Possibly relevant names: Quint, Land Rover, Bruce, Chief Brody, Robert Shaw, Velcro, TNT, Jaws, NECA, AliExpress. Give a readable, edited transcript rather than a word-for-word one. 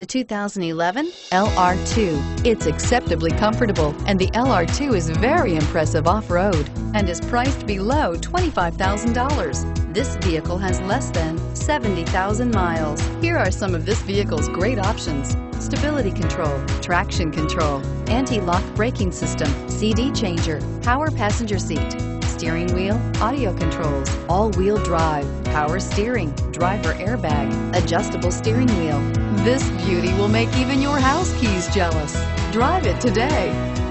The 2011 LR2. It's acceptably comfortable, and the LR2 is very impressive off-road and is priced below $25,000. This vehicle has less than 70,000 miles. Here are some of this vehicle's great options: stability control, traction control, anti-lock braking system, CD changer, power passenger seat, steering wheel audio controls, all-wheel drive, power steering, driver airbag, adjustable steering wheel. This beauty will make even your house keys jealous. Drive it today.